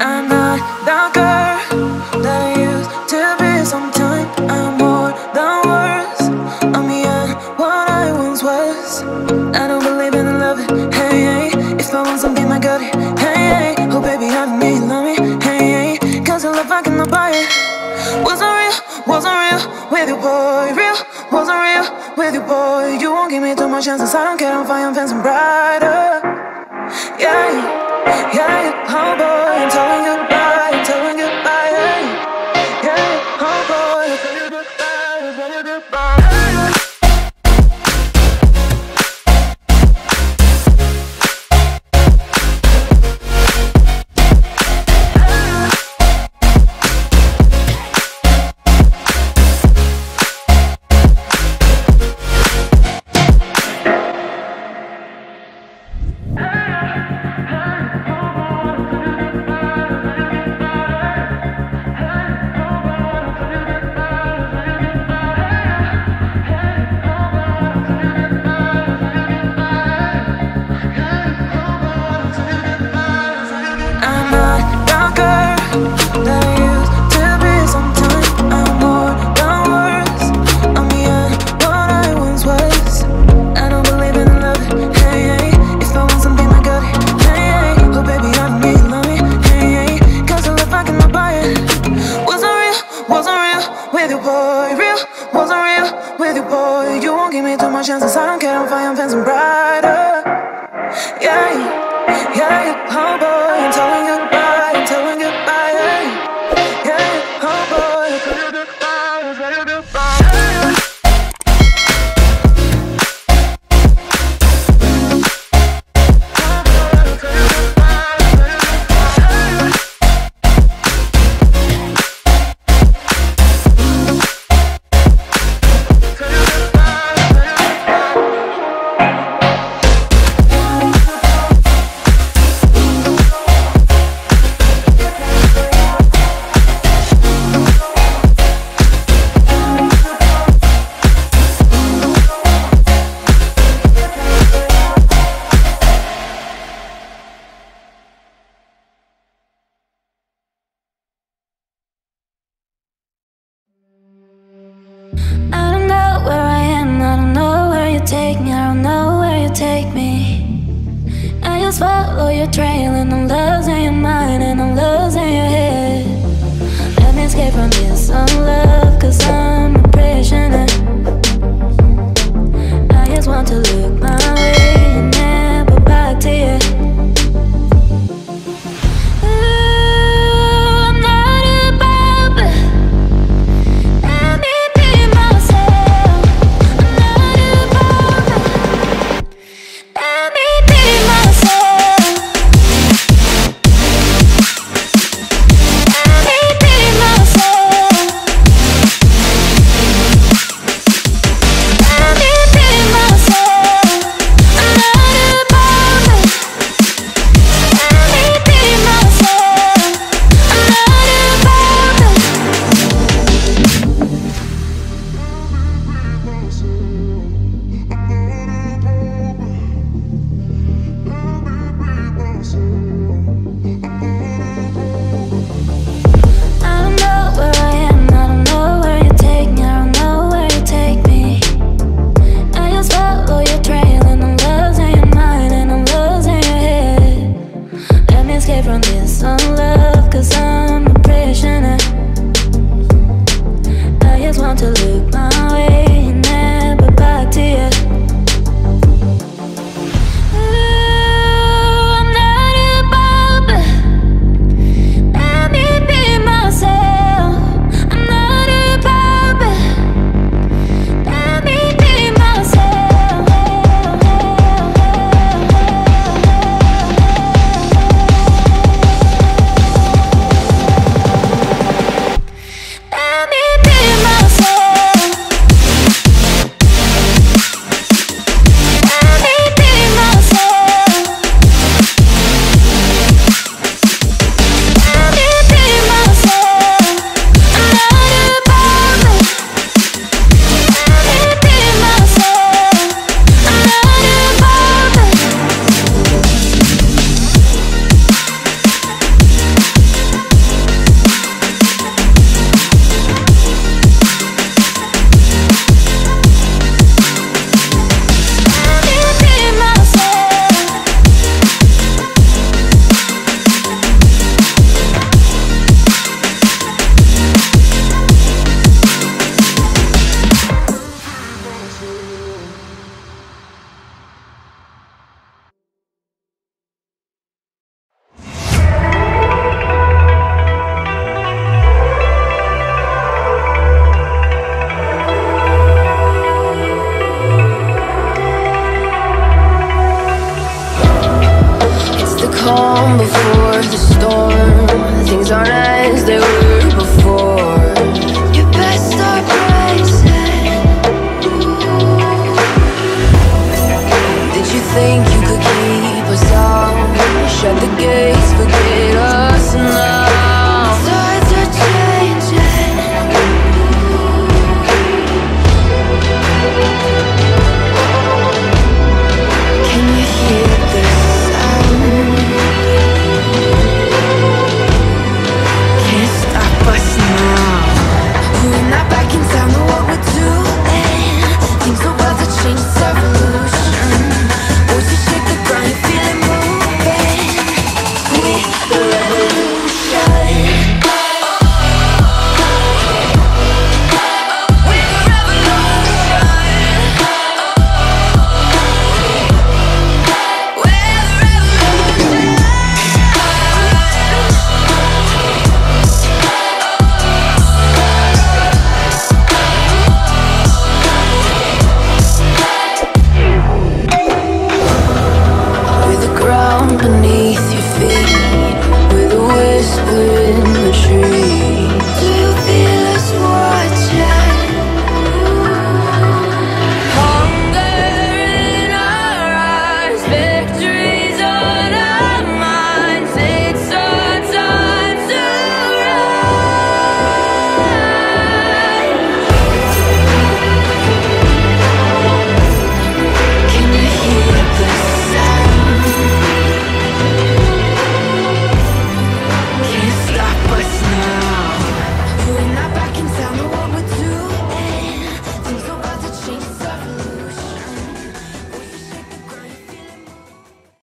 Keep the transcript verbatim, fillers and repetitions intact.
I'm not that girl that used to be. Sometime I'm more than worse. I'm beyond what I once was. I don't believe in love, hey, hey. If I want something, I got it, hey, hey. Oh baby, have me, love me, hey, hey. Cause the love I cannot buy it. Wasn't real, wasn't real with you, boy. Real, wasn't real with you, boy. You won't give me too much chances. I don't care, I'm fine, I'm fencing brighter. Yeah. Yeah, you homeboy, I'm telling you goodbye, I'm telling you goodbye, hey. Yeah, you homeboy, I'm telling you goodbye, I'm telling you goodbye, hey. I calm before the storm. Things aren't as they were before.